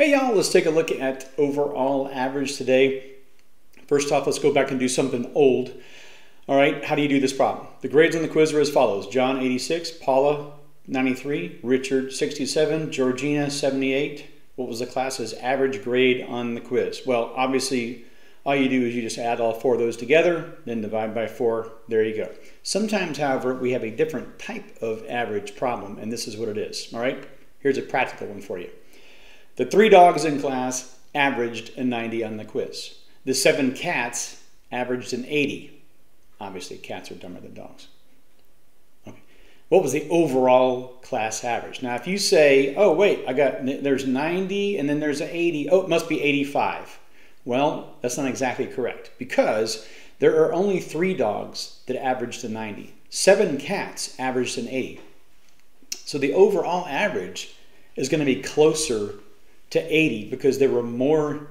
Hey y'all, let's take a look at overall average today. First off, let's go back and do something old. All right, how do you do this problem? The grades on the quiz are as follows. John, 86, Paula, 93, Richard, 67, Georgina, 78. What was the class's average grade on the quiz? Well, obviously, all you do is you just add all four of those together, then divide by 4, there you go. Sometimes, however, we have a different type of average problem, and this is what it is, all right? Here's a practical one for you. The 3 dogs in class averaged a 90 on the quiz. The 7 cats averaged an 80. Obviously, cats are dumber than dogs. Okay. What was the overall class average? Now, if you say, oh, wait, there's 90 and then there's an 80. Oh, it must be 85. Well, that's not exactly correct because there are only 3 dogs that averaged a 90. 7 cats averaged an 80. So the overall average is going to be closer to 80 because there were more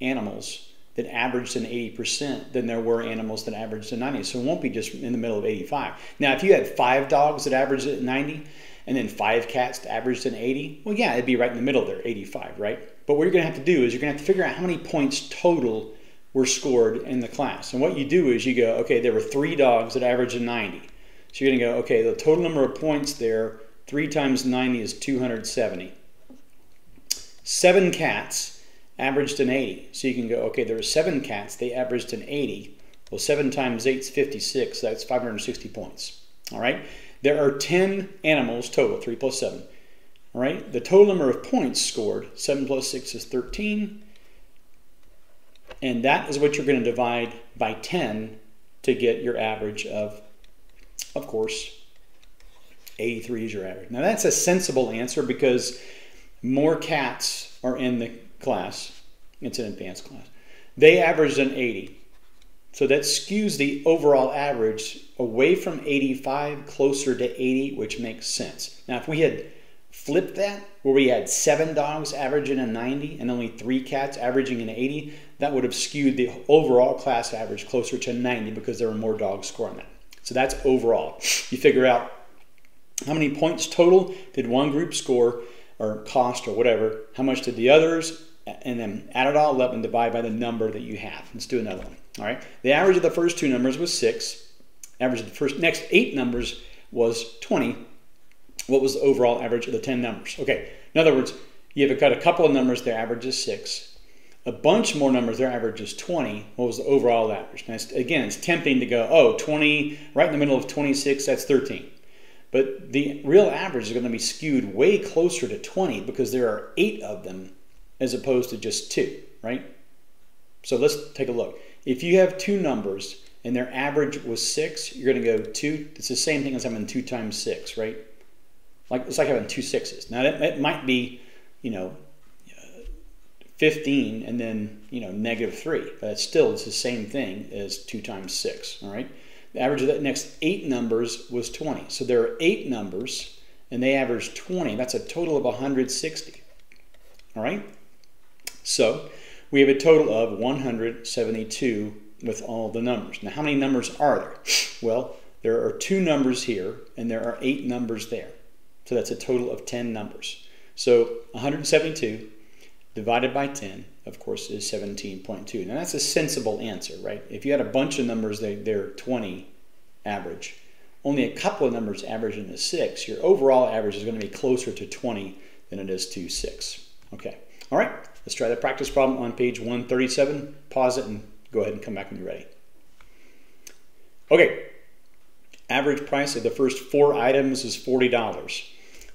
animals that averaged an 80% than there were animals that averaged a 90. So it won't be just in the middle of 85. Now, if you had 5 dogs that averaged at 90 and then 5 cats that averaged an 80, well, yeah, it'd be right in the middle there, 85, right? But what you're gonna have to do is you're gonna have to figure out how many points total were scored in the class. And what you do is you go, okay, there were 3 dogs that averaged a 90. So you're gonna go, okay, the total number of points there, 3 times 90 is 270. 7 cats averaged an 80. So you can go, okay, there were 7 cats, they averaged an 80. Well, 7 times 8 is 56, that's 560 points, all right? There are 10 animals total, 3 plus 7, all right? The total number of points scored, 7 plus 6 is 13, and that is what you're gonna divide by 10 to get your average of course, 83 is your average. Now that's a sensible answer because more cats are in the class. It's an advanced class. They averaged an 80. So that skews the overall average away from 85, closer to 80, which makes sense. Now, if we had flipped that, where we had 7 dogs averaging a 90 and only 3 cats averaging an 80, that would have skewed the overall class average closer to 90 because there were more dogs scoring that. So that's overall. You figure out how many points total did one group score or cost or whatever, how much did the others, and then add it all up and divide by the number that you have. Let's do another one, all right? The average of the first 2 numbers was 6. Average of the next 8 numbers was 20. What was the overall average of the 10 numbers? Okay, in other words, you've got a couple of numbers, their average is 6. A bunch more numbers, their average is 20. What was the overall average? Now, again, it's tempting to go, oh, 20, right in the middle of 26, that's 13. But the real average is going to be skewed way closer to 20 because there are 8 of them as opposed to just 2, right? So let's take a look. If you have 2 numbers and their average was 6, you're going to go 2. It's the same thing as having 2 times 6, right? It's like having 2 sixes. Now that might be, 15 and then, negative 3. But it's the same thing as 2 times 6, all right? The average of that next 8 numbers was 20. So there are 8 numbers and they averaged 20. That's a total of 160. All right? So we have a total of 172 with all the numbers. Now, how many numbers are there? Well, there are 2 numbers here and there are 8 numbers there. So that's a total of 10 numbers. So 172 divided by 10, of course, is 17.2. Now, that's a sensible answer, right? If you had a bunch of numbers, they're 20 average. Only a couple of numbers average in the 6, your overall average is going to be closer to 20 than it is to 6. Okay. All right. Let's try the practice problem on page 137. Pause it and go ahead and come back when you're ready. Okay. Average price of the first 4 items is $40.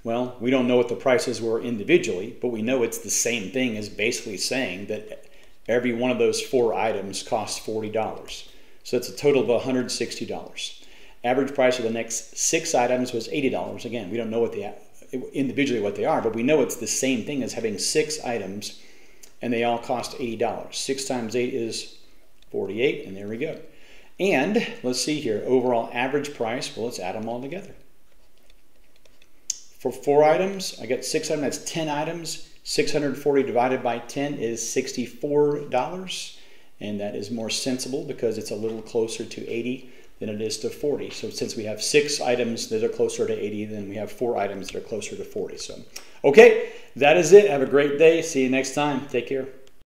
Well, we don't know what the prices were individually, but we know it's the same thing as basically saying that every one of those 4 items costs $40. So that's a total of $160. Average price of the next 6 items was $80. Again, we don't know individually what they are, but we know it's the same thing as having 6 items and they all cost $80. 6 times 8 is 48, and there we go. And let's see here, overall average price, well, let's add them all together. For 4 items, I got 6 items, that's 10 items. 640 divided by 10 is $64. And that is more sensible because it's a little closer to 80 than it is to 40. So since we have 6 items that are closer to 80, then we have 4 items that are closer to 40. So, okay, that is it. Have a great day. See you next time. Take care.